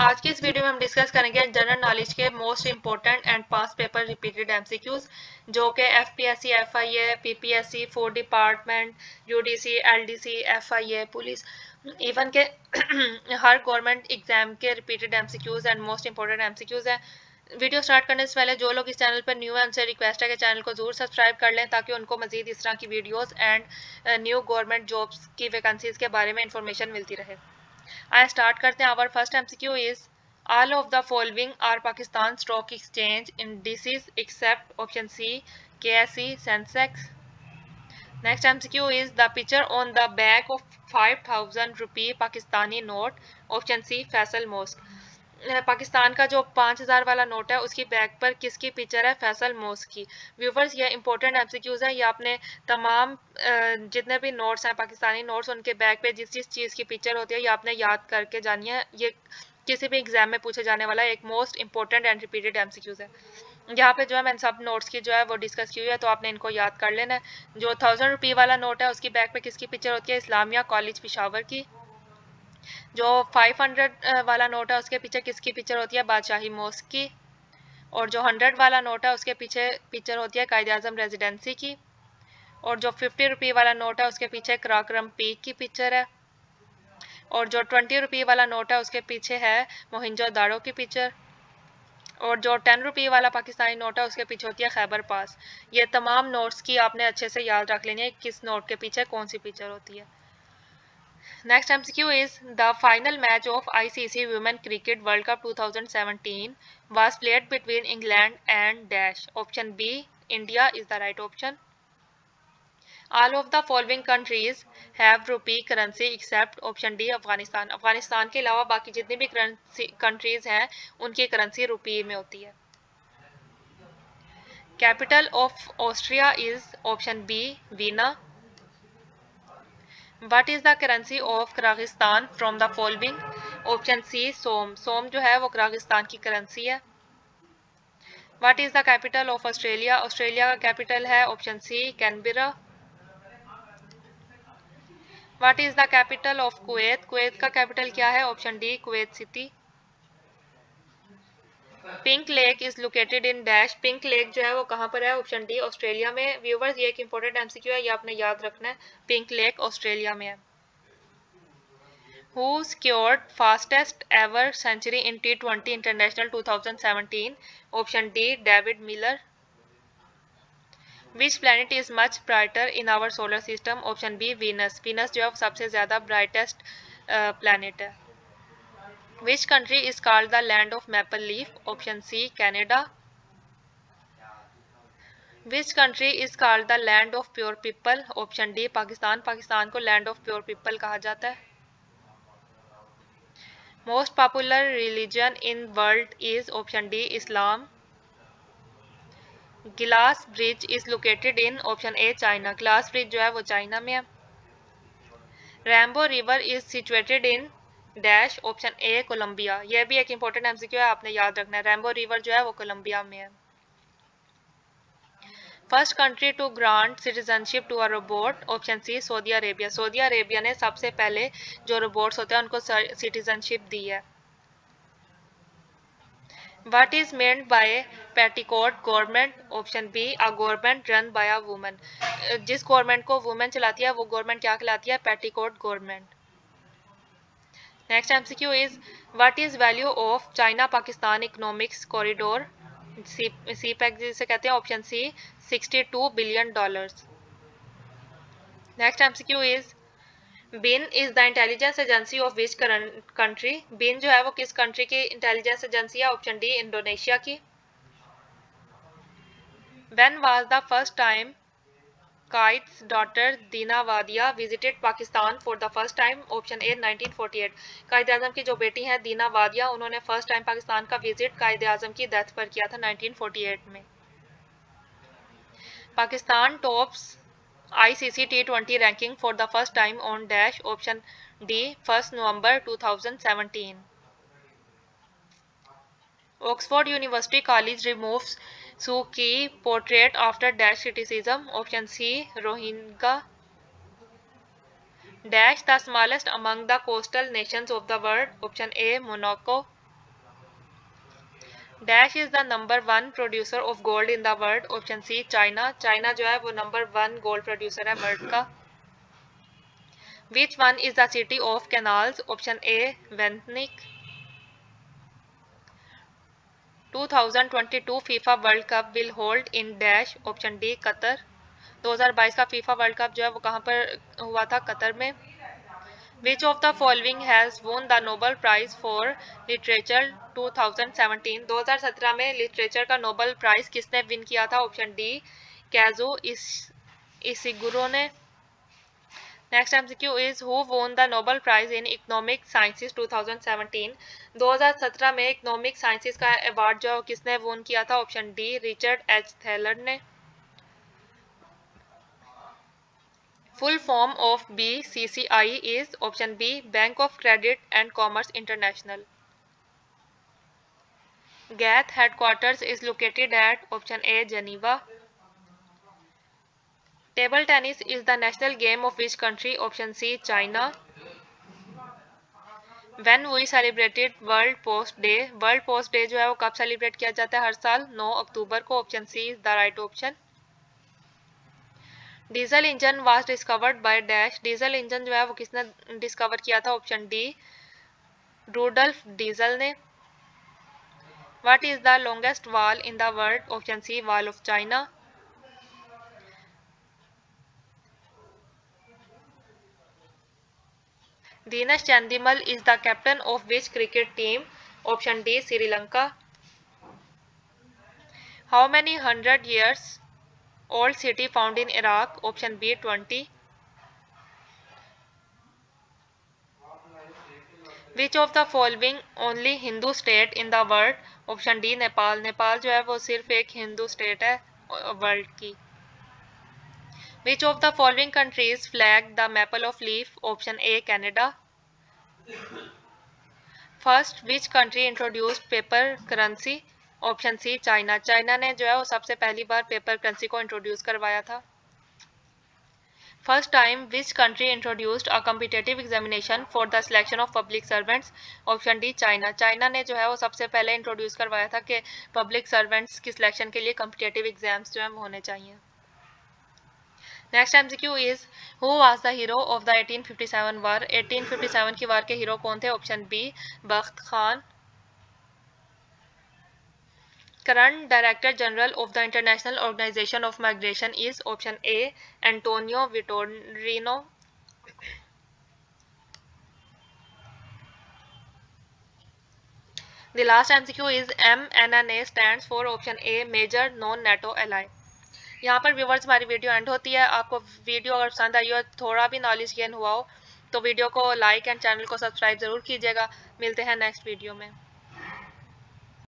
आज के इस वीडियो में हम डिस्कस करेंगे जनरल नॉलेज के most important and past paper repeated MCQs जो कि FPSC, FIA, PPSC, food department, UDC, LDC, FIA, police even के हर गवर्नमेंट एग्जाम के repeated MCQs and most important MCQs हैं। वीडियो स्टार्ट करने से पहले जो लोग इस चैनल पर न्यू हैं उनसे रिक्वेस्ट है कि चैनल को जरूर सब्सक्राइब कर लें ताकि उनको मजीद इस तरह की videos and new government jobs की वैकेंसीज के बारे में इंफॉर्मेशन मिलती रहे। आई स्टार्ट करते हैं। Our first MCQ is all of the following are Pakistan stock exchange indices except option C KSC Sensex. Next MCQ is the picture on the back of 5000 रुपये Pakistani note option C Faisal mosque. Pakistan का जो 5000 वाला note है उसकी back पर किसकी picture है? Faisal mosque की। व्यूवर्स ये इंपॉर्टेंट एमसीक्यूज हैं, ये आपने तमाम जितने भी नोट्स हैं पाकिस्तानी नोट्स उनके बैक पे जिस जिस चीज़ की पिक्चर होती है ये आपने याद करके जानी है। ये किसी भी एग्जाम में पूछे जाने वाला एक most important and repeated MCQs है। यहाँ पे जो है मैंने सब नोट्स की जो है वो डिस्कस की हुई है तो आपने इनको याद कर लेना है। जो 1000 रुपये वाला नोट है उसकी बैक पे किसकी पिक्चर होती है? इस्लामिया कॉलेज पेशावर की। जो 500 वाला नोट है उसके पीछे किसकी पिक्चर होती है? बादशाही मॉस्क की। और जो 100 वाला नोट है उसके पीछे पिक्चर होती है कायद-ए-आज़म रेजिडेंसी की। और जो 50 रुपये वाला नोट है उसके पीछे कराक्रम पीक की पिक्चर है। और जो 20 रुपये वाला नोट है उसके पीछे है मोहनजोदारो की पिक्चर। और जो 10 रुपये वाला पाकिस्तानी नोट है उसके पीछे होती है खैबर पास। ये तमाम नोट्स की आपने अच्छे से याद रख लेनी है किस नोट के पीछे कौन सी पिक्चर होती है। Next MCQ is the final match of ICC Women Cricket World Cup 2017 was played between England and Dash. Option B, India is the right option. All of the following countries have rupee currency except option D, Afghanistan. Afghanistan के अलावा बाकी जितनी भी countries हैं उनकी currency rupee में होती है. Capital of Austria is option B, Vienna. What is the currency of Kazakhstan from the following? Option C, Som. Som जो है वो Kazakhstan की currency है. What is the capital of Australia? Australia का capital है option C, Canberra. What is the capital of Kuwait? Kuwait का capital क्या है? Option D, Kuwait City. Pink lake is located in dash. Pink lake जो है वो कहाँ पर है? ऑप्शन डी, ऑस्ट्रेलिया में। व्यूवर्स ये एक इंपॉर्टेंट एमसीक्यू है, ये आपने याद रखना है। पिंक लेक ऑस्ट्रेलिया में है। Who scored fastest ever century in T20 international 2017? Option D, David Miller. Which planet is much brighter in our solar system? Option B, Venus. Venus जो है सबसे ज्यादा ब्राइटेस्ट प्लैनेट है। Which country is called the land of maple leaf? Option C, Canada. Which country is called the land of pure people? Option D, Pakistan. Pakistan को land of pure people कहा जाता है। Most popular religion in world is option D, Islam. Glass Bridge is located in option A, China. Glass Bridge जो है वो China में है। Rambo River is situated in dash option A, Colombia. यह भी एक इंपॉर्टेंट एमसीक्यू है, आपने याद रखना है। रैम्बो रिवर जो है वो कोलंबिया में है। First country to grant citizenship to a robot? Option C, Saudi Arabia. Saudi Arabia ने सबसे पहले जो रोबोट्स होते हैं उनको सिटीजनशिप दी है। What is meant by petticoat government? Option B, a government run by a woman. जिस गवर्नमेंट को वुमेन चलाती है वो गवर्नमेंट क्या कहलाती है? Petticoat government. Next MCQ is what is value of China Pakistan economics corridor CPEC जिसे कहते हैं? Option C, $62 billion. Next MCQ is BIN is the intelligence agency of which country? BIN जो है वो किस कंट्री की इंटेलिजेंस एजेंसी है? Option D, Indonesia की। When was the first time Quaid's daughter Dina Wadia visited Pakistan for the first time? Option A, 1948। Quaid-e Azam की जो बेटी हैं दीना वादिया उन्होंने फर्स्ट टाइम पाकिस्तान का विजिट कायदे आजम की डेथ पर किया था 1948 में। Pakistan tops ICC T20 ranking for the first time on dash? Option D, 1 November 2017। Oxford university college removes Suu Kyi portrait after dash criticism? Option C, Rohingya. Dash the smallest among the coastal nations of the world? Option A, Monaco. Dash is the number one producer of gold in the world. Option C China. China जो है वो number one gold producer है world का। Which one is the city of canals? Option A वेंटनिक। 2022 FIFA World Cup will hold in dash. Option D Qatar. 2022 का FIFA World cup जो है वो कहाँ पर हुआ था? कतर में। Which of the following has won the Nobel prize for literature 2017? 2017 में लिटरेचर का नोबल प्राइज किसने विन किया था? ऑप्शन डी कैजो इशिगुरो ने। Next MCQ is who won the Nobel prize in economic sciences 2017? 2017 में economic sciences का award जो किसने वोन किया था? Option D Richard H Thaler ने। Full form of BCCI is? Option B bank of credit and commerce international. GATT headquarters is located at? Option A Geneva. Table tennis is the national game of which country? Option C China. When we celebrated world post day? World post day जो है वो कब celebrate किया जाता है हर साल? 9 अक्टूबर को। Option C is the right option. Diesel engine was discovered by dash? Diesel engine जो है वो किसने डिस्कवर किया था? ऑप्शन डी रूडोल्फ डीजल ने। What is the longest wall in the world? Option C wall of China. Venus Chandimal is the captain of which cricket team? Option D Sri Lanka. How many 100 years old city found in Iraq? Option B 20। Which of the following only Hindu state in the world? Option D Nepal. Nepal जो है वो सिर्फ एक Hindu state है world की। Which of the following countries flag the maple of leaf? Option A Canada. First, which country introduced paper currency? Option C China. China ने जो है वो सबसे पहली बार paper currency को introduce करवाया था। First time, which country introduced a competitive examination for the selection of public servants? Option D China. China ने जो है वो सबसे पहले introduce करवाया था कि public servants की selection के लिए competitive exams जो है वो होने चाहिए। Next MCQ is who was the hero of the 1857 war? 1857 की वार के हीरो कौन थे? Option B Bakht Khan. Current director general of the international organisation of migration is? Option A Antonio Vitorino. The last MCQ is MNNA stands for? Option A major non NATO ally. यहाँ पर viewers हमारी video and होती है। आपको video अगर पसंद आई हो, थोड़ा भी नॉलेज गेन हुआ हो, तो वीडियो को लाइक एंड चैनल को सब्सक्राइब ज़रूर कीजिएगा। मिलते हैं नेक्स्ट वीडियो में।